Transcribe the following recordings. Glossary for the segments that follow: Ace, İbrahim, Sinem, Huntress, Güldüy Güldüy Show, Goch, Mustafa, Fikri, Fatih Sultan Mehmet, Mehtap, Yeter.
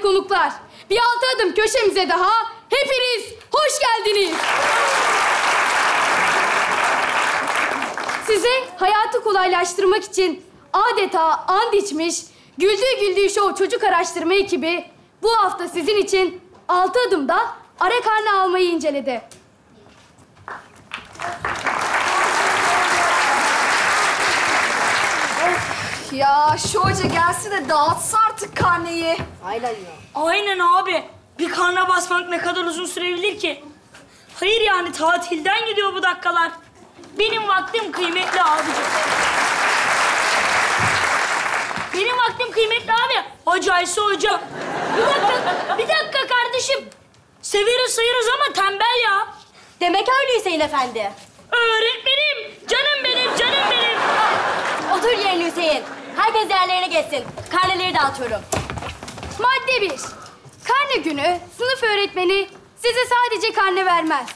değerli konuklar, bir altı adım köşemize daha hepiniz hoş geldiniz. Size hayatı kolaylaştırmak için adeta and içmiş Güldüy Güldüy Show Çocuk Araştırma ekibi bu hafta sizin için 6 adımda ara karnı almayı inceledi. Of ya, şu hoca gelsin de dağıtsa artık karneyi. Aynen ya. Aynen abi. Bir karna basmak ne kadar uzun sürebilir ki? Hayır yani, tatilden gidiyor bu dakikalar. Benim vaktim kıymetli abicim. Benim vaktim kıymetli abi. Hocaysa hoca. Bir dakika kardeşim. Severiz sayırız ama tembel ya. Demek öyle Hüseyin Efendi. Öğretmenim. Canım benim, canım benim. Otur yerine Hüseyin. Herkes yerlerine geçsin. Karneleri dağıtıyorum. Madde 1. Karne günü sınıf öğretmeni size sadece karne vermez.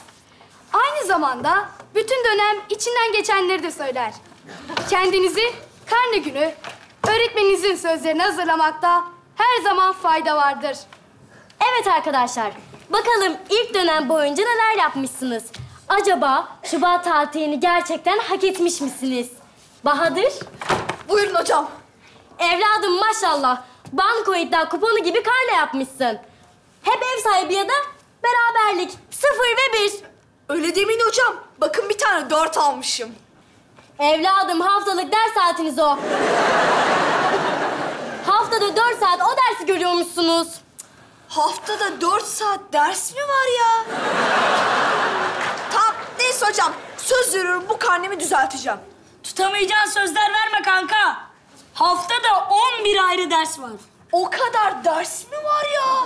Aynı zamanda bütün dönem içinden geçenleri de söyler. Kendinizi karne günü öğretmeninizin sözlerine hazırlamakta her zaman fayda vardır. Evet arkadaşlar, bakalım ilk dönem boyunca neler yapmışsınız? Acaba Şubat tatilini gerçekten hak etmiş misiniz? Bahadır? Buyurun hocam. Evladım maşallah, banko iddia kuponu gibi karne yapmışsın. Hep ev sahibi ya da beraberlik, 0 ve 1. Öyle demeyin hocam. Bakın bir tane 4 almışım. Evladım haftalık ders saatiniz o. Haftada 4 saat o dersi görüyormuşsunuz. Haftada 4 saat ders mi var ya? Tamam, neyse hocam. Söz veriyorum, bu karnemi düzelteceğim. Tutamayacağın sözler verme kanka. Haftada 11 ayrı ders var. O kadar ders mi var ya?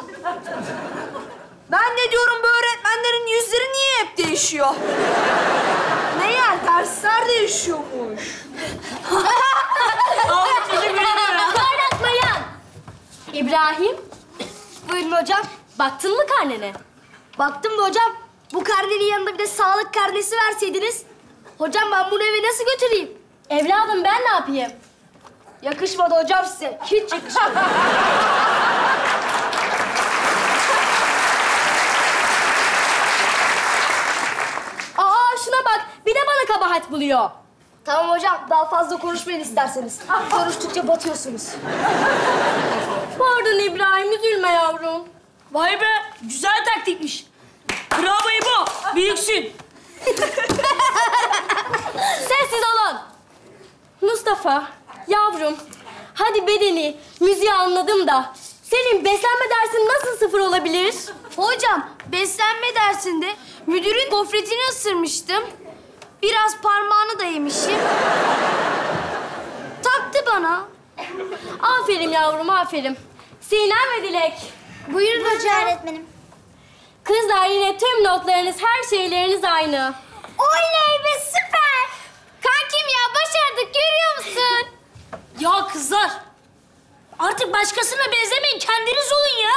Ben de diyorum bu öğretmenlerin yüzleri niye hep değişiyor? Meğer dersler değişiyormuş. Kaynatmayan! İbrahim. Buyurun hocam. Baktın mı karnene? Baktım da hocam. Bu karnenin yanında bir de sağlık karnesi verseydiniz. Hocam ben bunu eve nasıl götüreyim? Evladım ben ne yapayım? Yakışmadı hocam size. Hiç yakışmadı. Şuna bak, bir de bana kabahat buluyor. Tamam hocam, daha fazla konuşmayın isterseniz. Konuştukça batıyorsunuz. Pardon İbrahim, üzülme yavrum. Vay be, güzel taktikmiş. Bravo İbo, büyüksün. Sessiz olun. Mustafa, yavrum, hadi bedeni, müziği anladım da... Senin beslenme dersin nasıl 0 olabilir? Hocam, beslenme dersinde müdürün gofretini ısırmıştım. Biraz parmağını da yemişim. Taktı bana. Aferin yavrum, aferin. Sinem ve Dilek. Buyurun hocam. Öğretmenim. Kızlar yine tüm notlarınız, her şeyleriniz aynı. Oley be, süper. Kankim ya, başardık, görüyor musun? Ya kızlar, artık başkasına benzemeyin, kendiniz olun ya.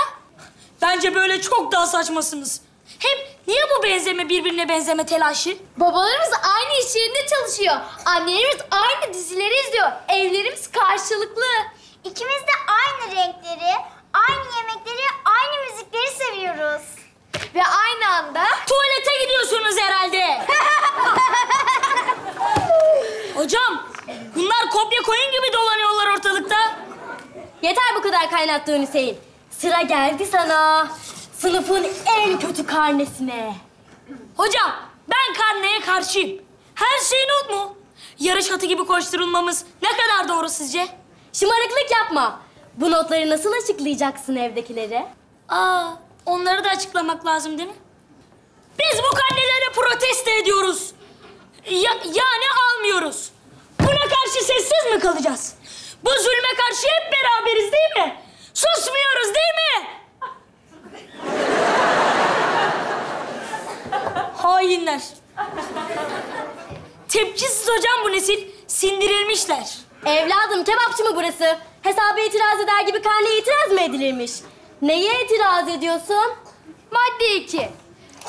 Bence böyle çok daha saçmasınız. Hem niye bu benzeme birbirine benzeme telaşı? Babalarımız aynı iş yerinde çalışıyor. Annelerimiz aynı dizileri izliyor. Evlerimiz karşılıklı. İkimiz de aynı renkleri, aynı yemekleri, aynı müzikleri seviyoruz. Ve aynı anda... Tuvalete gidiyorsunuz herhalde. Hocam, bunlar kopya koyun gibi dolanıyorlar ortalıkta. Yeter bu kadar kaynattığın Hüseyin. Sıra geldi sana. Sınıfın en kötü karnesine. Hocam, ben karneye karşıyım. Her şey not mu? Yarış atı gibi koşturulmamız ne kadar doğru sizce? Şımarıklık yapma. Bu notları nasıl açıklayacaksın evdekilere? Aa, onları da açıklamak lazım değil mi? Biz bu karneleri protesto ediyoruz. Yani almıyoruz. Buna karşı sessiz mi kalacağız? Bu zulme karşı hep beraberiz değil mi? Susmuyoruz değil mi? Hainler. Tepkisiz hocam bu nesil. Sindirilmişler. Evladım, kebapçı mı burası? Hesaba itiraz eder gibi karneye itiraz mı edilirmiş? Neye itiraz ediyorsun? Madde 2.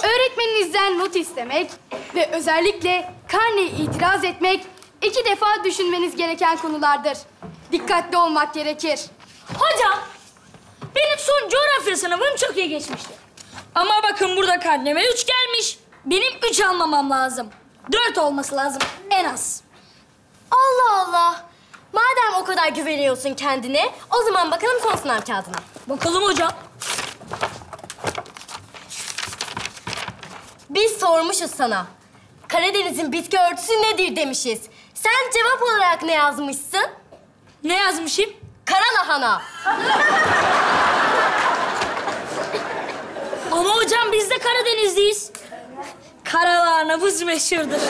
Öğretmeninizden not istemek ve özellikle karneye itiraz etmek 2 defa düşünmeniz gereken konulardır. Dikkatli olmak gerekir. Hocam, bir benim son coğrafya sınavım çok iyi geçmişti. Ama bakın burada karneme 3 gelmiş. Benim 3 almamam lazım. 4 olması lazım en az. Allah Allah. Madem o kadar güveniyorsun kendine, o zaman bakalım son sınav kağıdına. Bakalım hocam. Biz sormuşuz sana. Karadeniz'in bitki örtüsü nedir demişiz. Sen cevap olarak ne yazmışsın? Ne yazmışım? Kara lahana. Ama hocam biz de Karadenizliyiz. Kara lahanamız meşhurdur.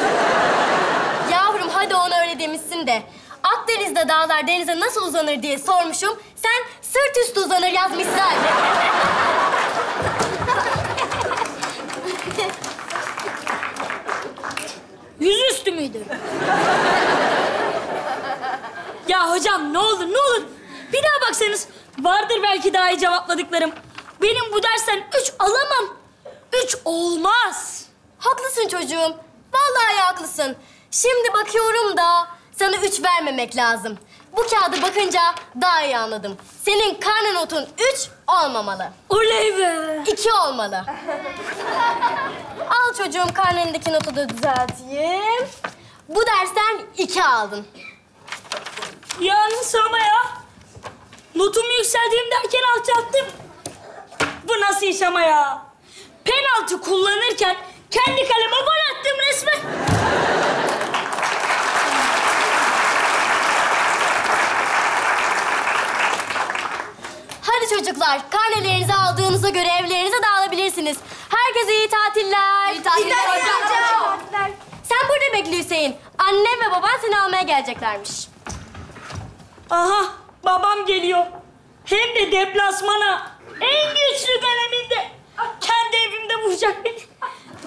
Yavrum hadi onu öyle demişsin de. Akdeniz'de dağlar denize nasıl uzanır diye sormuşum. Sen sırt üstü uzanır yazmışsın. Yüzüstü müydü? Ya hocam ne olur ne olur. Bir daha baksanız vardır belki daha iyi cevapladıklarım. Benim bu dersten 3 alamam. 3 olmaz. Haklısın çocuğum. Vallahi haklısın. Şimdi bakıyorum da sana 3 vermemek lazım. Bu kağıda bakınca daha iyi anladım. Senin karne notun 3 olmamalı. Oley be! 2 olmalı. Al çocuğum karnendeki notu da düzelteyim. Bu dersten 2 aldın. Yalnız ama ya. Notumu yükseldiğim derken alçalttım. Bu nasıl iş ama ya? Penaltı kullanırken kendi kaleme gol attım resmen. Hadi çocuklar, karnelerinizi aldığınıza göre evlerinize dağılabilirsiniz. Herkese iyi tatiller. İyi tatiller hocam. Sen burada bekle Hüseyin. Annem ve baban seni almaya geleceklermiş. Aha, babam geliyor. Hem de deplasmana. En güçlü döneminde. Kendi evimde vuracak beni.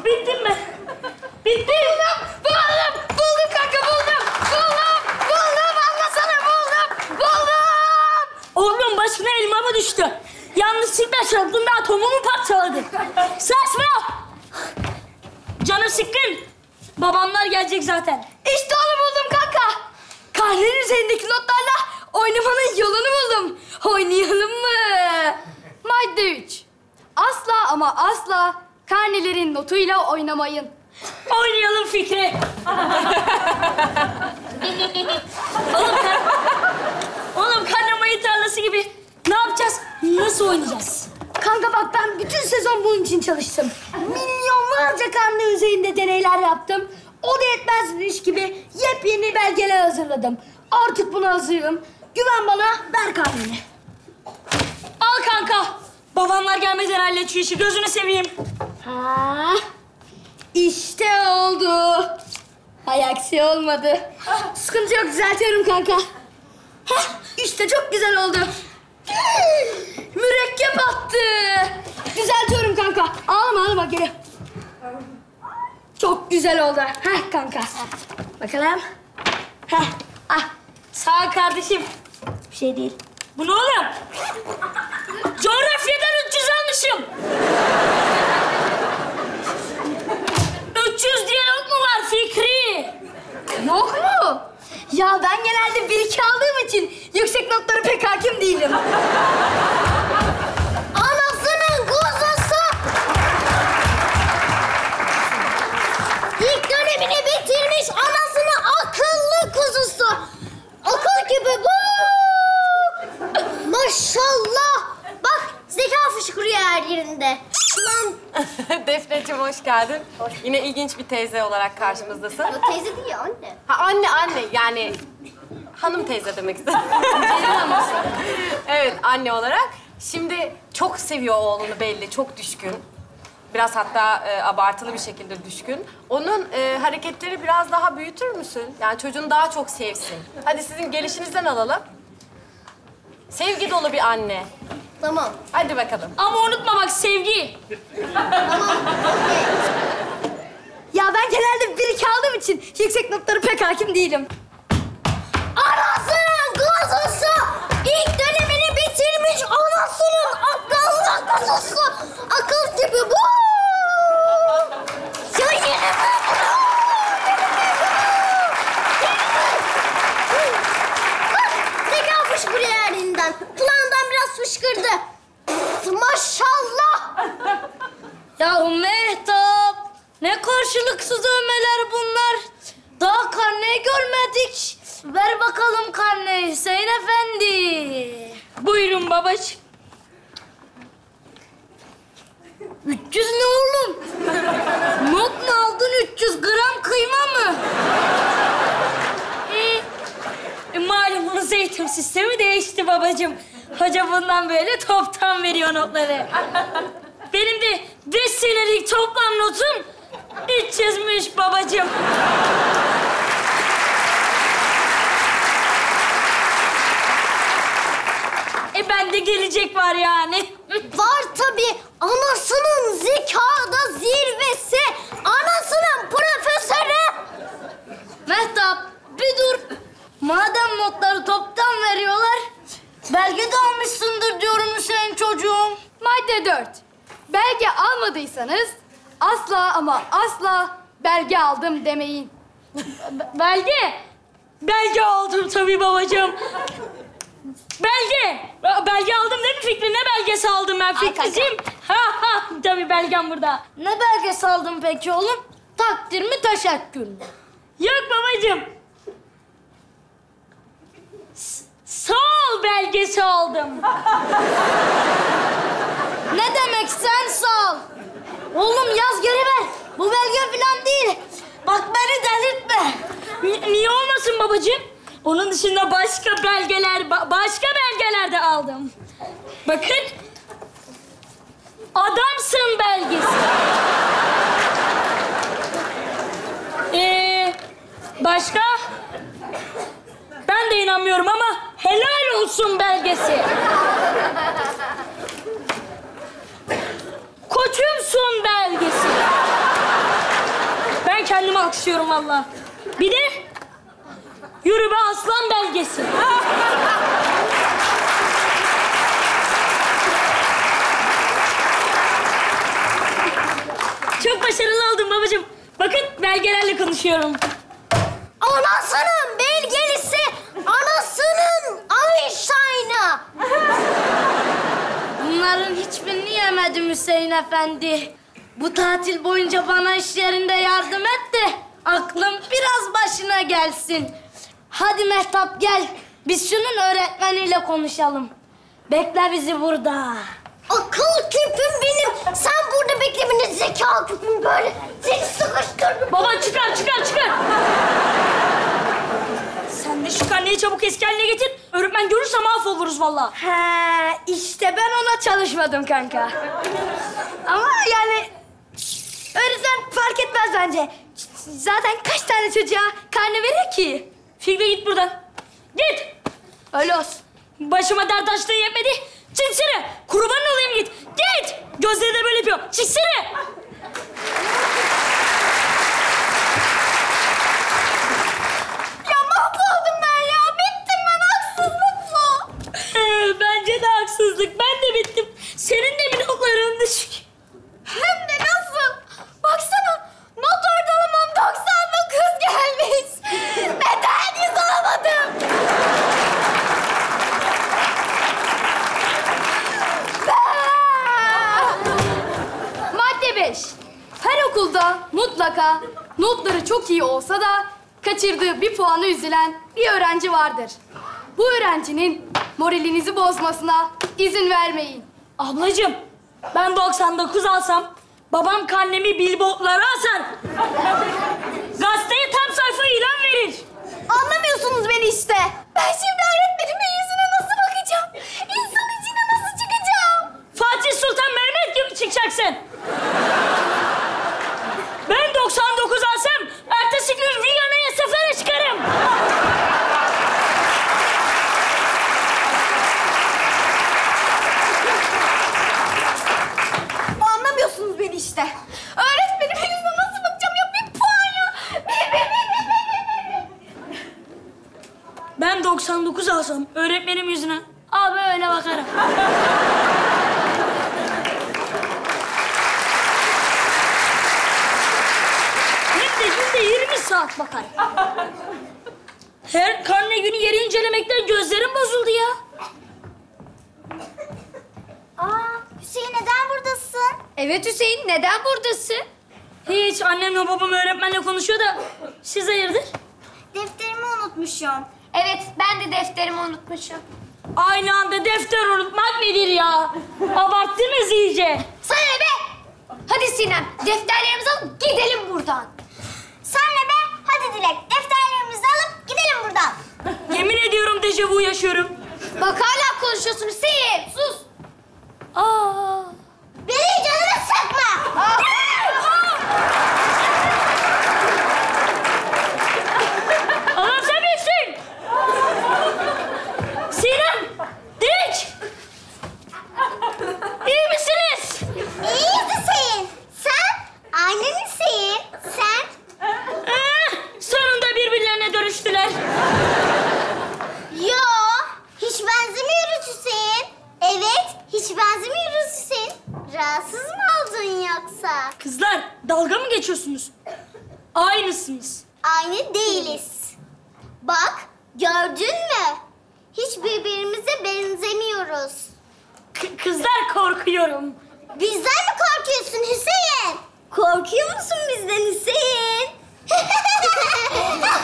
Bittim ben. Bittim. Buldum, buldum. Buldum kanka, buldum. Buldum, buldum. Anlasana, buldum. Buldum. Oğlum başına elma mı düştü? Yanlışlıkla çarptın da atomu mu parçaladı? Saçma. Canım sıkkın. Babamlar gelecek zaten. İşte onu buldum kanka. Kahvenin üzerindeki notlarla oynamanın yolunu buldum. Oynayalım mı? Madde 3. Asla ama asla karnelerin notuyla oynamayın. Oynayalım Fikri. Oğlum karnamayı tarlası gibi. Ne yapacağız? Nasıl oynayacağız? Kanka bak ben bütün sezon bunun için çalıştım. Milyonlarca karne üzerinde deneyler yaptım. O da yetmezmiş gibi yepyeni belgeler hazırladım. Artık buna hazırım. Güven bana, ver karneni. Al kanka. Babamlar gelmeden hallet şu işi. Gözünü seveyim. Ha, işte oldu. Hay aksi olmadı. Sıkıntı yok, düzeltiyorum kanka. Hah, işte çok güzel oldu. Mürekkep attı. Düzeltiyorum kanka. Ağlama, ağlama geri. Çok güzel oldu. Hah kanka. Bakalım. Hah. Ah. Sağ ol kardeşim. Hiçbir şey değil. Bu ne oğlum? Coğrafyadan 300 almışım. 300 diye not mu var Fikri? Yok mu? Ya ben genelde 1-2 aldığım için yüksek notlara pek hakim değilim. Anasının kuzası! İlk dönemini bitirmiş anasını akıllı kuzusu. Akıl gibi bu. Maşallah. Bak zeka fışkırıyor her yerinde. Defneciğim hoş geldin. Hoş. Yine ilginç bir teyze olarak karşımızdasın. O teyze değil anne. Ha anne yani hanım teyze demek istedim. Evet anne olarak. Şimdi çok seviyor oğlunu belli, çok düşkün. Biraz hatta abartılı bir şekilde düşkün. Onun hareketleri biraz daha büyütür müsün? Yani çocuğunu daha çok sevsin. Hadi sizin gelişinizden alalım. Sevgi dolu bir anne. Tamam. Hadi bakalım. Ama unutma bak sevgi. Tamam. Ya ben genelde 1-2 aldığım için yüksek notlara pek hakim değilim. Anasının kuzusu! İlk dönemini bitirmiş anasının akıllı kuzusu! Akıl gibi bu! Bak! Zeka fışkırıyor elinden. Kulağından biraz fışkırdı. karşılıksız övmeler bunlar. Daha karneyi görmedik. Ver bakalım karneyi Hüseyin Efendi. Buyurun babacığım. 300 ne oğlum? Not mu aldın, 300 gram kıyma mı? Malumunuz eğitim sistemi değişti babacığım. Hoca bundan böyle toptan veriyor notları. Benim de 5 senelik toplam notum 300'müş babacığım. Ben de gelecek var yani. Var tabii. Anasının zekada zirvesi. Anasının profesörü. Mehtap bir dur. Madem notları toptan veriyorlar, belge de almışsındır diyorum Hüseyin çocuğum. Madde 4. Belge almadıysanız asla ama asla belge aldım demeyin. Belge? Belge aldım tabii babacığım. Belge! Belge aldım değil mi Fikri? Ne belgesi aldım ben Fikriciğim? Ha! Tabii belgem burada. Ne belgesi aldın peki oğlum? Takdir mi, teşekkür mü? Yok babacığım. Sağ ol belgesi aldım. Ne demek sen sağ ol? Oğlum yaz geri ver. Bu belge falan değil. Bak beni delirtme. Niye olmasın babacığım? Onun dışında başka belgeler, başka belgeler de aldım. Bakın. Adamsın belgesi. Başka? Ben de inanmıyorum ama helal olsun belgesi. Koçumsun belgesi. Ben kendimi alkışlıyorum vallahi. Bir de... Yürü be aslan belgesi. Çok başarılı oldum babacığım. Bakın belgelerle konuşuyorum. Anasının belgelisi, anasının Einstein'ı. Bunların hiçbirini yemedim Hüseyin Efendi. Bu tatil boyunca bana iş yerinde yardım et de aklım biraz başına gelsin. Hadi Mehtap gel, biz şunun öğretmeniyle konuşalım. Bekle bizi burada. Akıl küpüm benim, sen burada bekle beni, zeka küpüm böyle. Seni sıkıştırdım. Baba çıkar, çıkar. Sen de şu karneyi çabuk eski haline getir. Öğretmen görürse mahvoluruz valla. He, işte ben ona çalışmadım kanka. Ama yani öğretmen fark etmez bence. Zaten kaç tane çocuğa karne verir ki? Fikri git buradan. Git. Öyle olsun. Başıma dert açtığı yetmedi. Çiksene. Kurban olayım git. Git. Gözleri de böyle yapıyor. Çiksene. Ya mahvoldum ben ya. Bittim ben. Haksızlık bu. Bence de haksızlık. Ben de bittim. Senin de blokların düşük. Hem de nasıl? Baksana. Not ortalamam 99 gelmiş. Neden 100 alamadım? Madde 5. Her okulda mutlaka notları çok iyi olsa da kaçırdığı bir puanı üzülen bir öğrenci vardır. Bu öğrencinin moralinizi bozmasına izin vermeyin. Ablacığım, ben 99 alsam babam karnemi billboardlara asar. Gazeteye tam sayfa ilan verir. Anlamıyorsunuz beni işte. Ben şimdi öğretmenimin yüzüne nasıl bakacağım? İnsan içine nasıl çıkacağım? Fatih Sultan Mehmet gibi çıkacaksın. Ben 99 alsam ertesi gün Viyana'ya sefere çıkarım. İşte. Öğretmenim yüzüne nasıl bakacağım ya? Bir puan ya. Ben 99 alsam öğretmenim yüzüne abi öyle bakarım. Hem de günde 20 saat bakarım. Her karne günü yeri incelemekten gözlerim bozuldu ya. Aa, Hüseyin neden buradasın? Evet Hüseyin, neden buradasın? Hiç, annemle babam öğretmenle konuşuyor da siz hayırdır? Defterimi unutmuşum. Evet, ben de defterimi unutmuşum. Aynı anda defter unutmak nedir ya? Abarttınız iyice. Sana ne be? Hadi Sinem, defterlerimizi alıp gidelim buradan. Sana ne be? Hadi Dilek, defterlerimizi alıp gidelim buradan. Yemin ediyorum dejavu yaşıyorum. Bak hala konuşuyorsun Hüseyin, sus. Aa. Beni canını sıkma. Aa. Anam sen misin? Sinem, Dilek. İyi misiniz? İyiyiz Hüseyin. Sen, annen Hüseyin, sen. Sonunda birbirlerine dönüştüler. Yo, hiç benzemiyoruz Hüseyin. Evet, hiç benzemiyoruz Hüseyin. Rahatsız mı oldun yoksa? Kızlar, dalga mı geçiyorsunuz? Aynısınız. Aynı değiliz. Bak, gördün mü? Hiç birbirimize benzemiyoruz. Kızlar, korkuyorum. Bizden mi korkuyorsun Hüseyin? Korkuyor musun bizden Hüseyin? Anne baba imdat!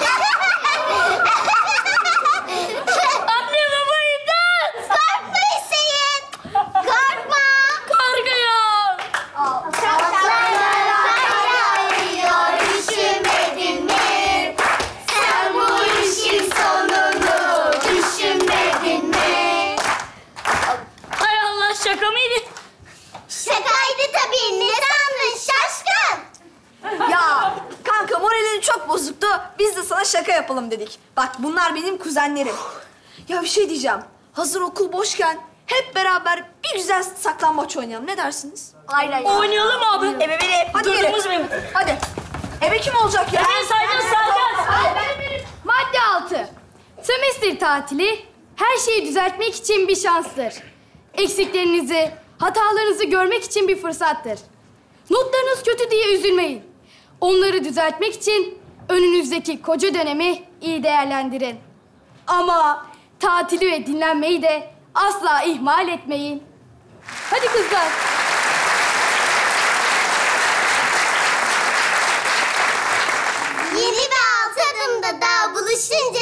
Korkma Hüseyin! Korkma! Korkuyor! Çatlarla arıyor, düşünmedin mi? Sen bu işin sonunu düşünmedin mi? Hay Allah, şaka mıydı? Şakaydı tabii, ne sandın şaşkın? Ya kanka, moralin çok bozuktu. Biz de sana şaka yapalım dedik. Bak, bunlar benim kuzenlerim. Ya bir şey diyeceğim. Hazır okul boşken hep beraber bir güzel saklambaç oynayalım. Ne dersiniz? Aynen. Oynayalım abi. Ebe benim. Hadi durumuz benim. Hadi. Ebe kim olacak ya? Ebe saygın. Madde 6. Sömestr tatili her şeyi düzeltmek için bir şanstır. Eksiklerinizi, hatalarınızı görmek için bir fırsattır. Notlarınız kötü diye üzülmeyin. Onları düzeltmek için önünüzdeki koca dönemi iyi değerlendirin. Ama tatili ve dinlenmeyi de asla ihmal etmeyin. Hadi kızlar. Yeni ve altı adımda daha buluşunca